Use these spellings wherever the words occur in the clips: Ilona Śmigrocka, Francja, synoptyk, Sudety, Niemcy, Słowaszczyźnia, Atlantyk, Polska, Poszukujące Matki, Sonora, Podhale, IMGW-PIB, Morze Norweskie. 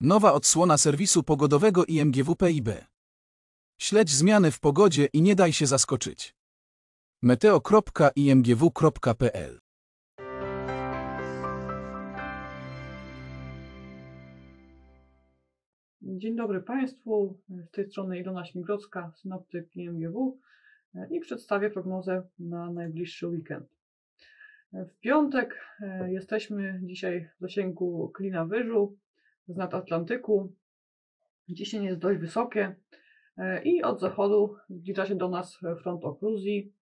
Nowa odsłona serwisu pogodowego IMGW-PIB. Śledź zmiany w pogodzie i nie daj się zaskoczyć. meteo.imgw.pl Dzień dobry Państwu, z tej strony Ilona Śmigrocka, synoptyk IMGW i przedstawię prognozę na najbliższy weekend. W piątek jesteśmy dzisiaj w zasięgu klina wyżu z nad Atlantyku. Ciśnienie jest dość wysokie i od zachodu zbliża się do nas front okluzji.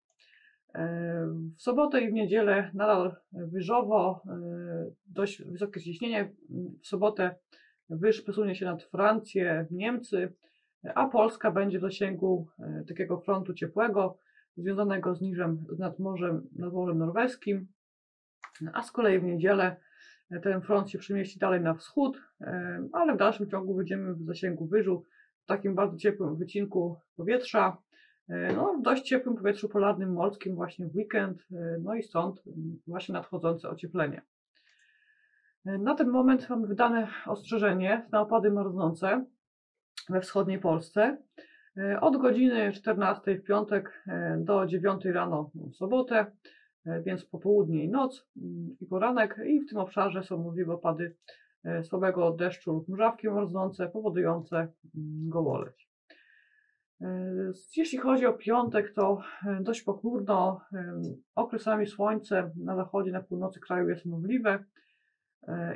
W sobotę i w niedzielę nadal wyżowo, dość wysokie ciśnienie. W sobotę wyż przesunie się nad Francję, Niemcy, a Polska będzie w zasięgu takiego frontu ciepłego związanego z niżem nad Morzem Norweskim, a z kolei w niedzielę ten front się przemieści dalej na wschód, ale w dalszym ciągu będziemy w zasięgu wyżu w takim bardzo ciepłym wycinku powietrza, no, w dość ciepłym powietrzu polarnym morskim właśnie w weekend, no i stąd właśnie nadchodzące ocieplenie. Na ten moment mamy wydane ostrzeżenie na opady marznące we wschodniej Polsce. Od godziny 14 w piątek do 9 rano w sobotę, więc popołudnie i noc i poranek, i w tym obszarze są możliwe opady słabego deszczu lub mrzawki marznące powodujące gołoleć. Jeśli chodzi o piątek, to dość pochmurno, okresami słońce na zachodzie, na północy kraju jest możliwe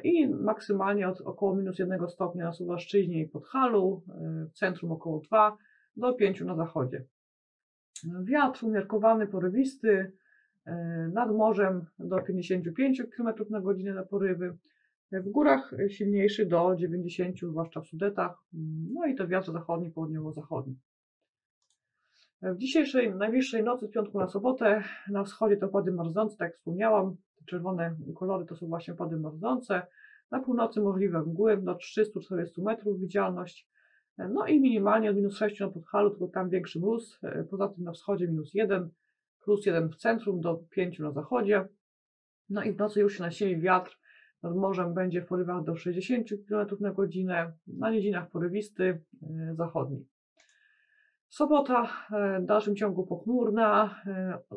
i maksymalnie od około -1 stopnia na Słowaszczyźnie i Podhalu, w centrum około 2 do 5 na zachodzie. Wiatr umiarkowany, porywisty, nad morzem do 55 km/h na porywy, w górach silniejszy do 90, zwłaszcza w Sudetach, no i to wiatr zachodni, południowo-zachodni. W dzisiejszej, najbliższej nocy z piątku na sobotę na wschodzie to opady marznące, tak jak wspomniałam, czerwone kolory to są właśnie opady marznące, na północy możliwe mgły do 340 metrów widzialność, no i minimalnie od -6 na Podhalu, tylko tam większy mróz, poza tym na wschodzie -1, +1 w centrum do 5 na zachodzie, no i w nocy już się nasili wiatr, nad morzem będzie w porywach do 60 km/h, na nizinach porywisty, zachodni. Sobota w dalszym ciągu pochmurna,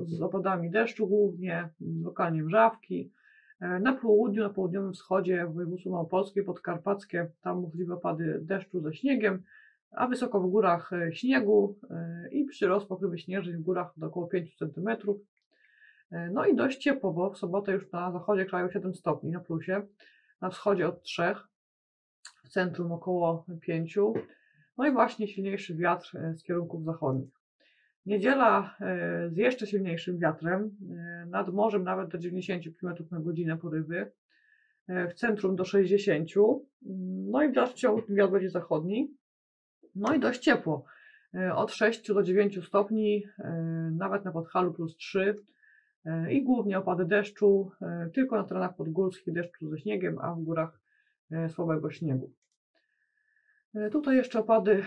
z opadami deszczu głównie, lokalnie mrzawki. Na południu, na południowym wschodzie województwo małopolskie, podkarpackie, tam możliwe opady deszczu ze śniegiem, a wysoko w górach śniegu i przyrost pokrywy śnieżnej w górach do około 5 cm. No i dość ciepło, bo w sobotę już na zachodzie kraju 7 stopni na plusie, na wschodzie od 3, w centrum około 5. No i właśnie silniejszy wiatr z kierunków zachodnich. Niedziela z jeszcze silniejszym wiatrem, nad morzem nawet do 90 km/h porywy, w centrum do 60, no i w dalszym ciągu ten wiatr będzie zachodni, no i dość ciepło, od 6 do 9 stopni, nawet na Podhalu +3 i głównie opady deszczu, tylko na terenach podgórskich deszczu ze śniegiem, a w górach słabego śniegu. Tutaj jeszcze opady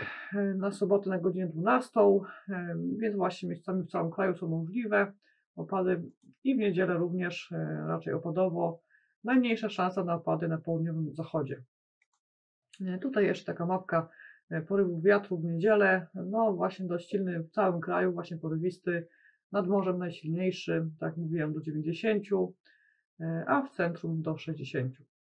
na sobotę na godzinę 12, więc właśnie miejscami w całym kraju są możliwe opady i w niedzielę również raczej opadowo, najmniejsza szansa na opady na południowym zachodzie. Tutaj jeszcze taka mapka porywów wiatru w niedzielę, no właśnie dość silny w całym kraju, właśnie porywisty, nad morzem najsilniejszy, tak jak mówiłem, do 90, a w centrum do 60.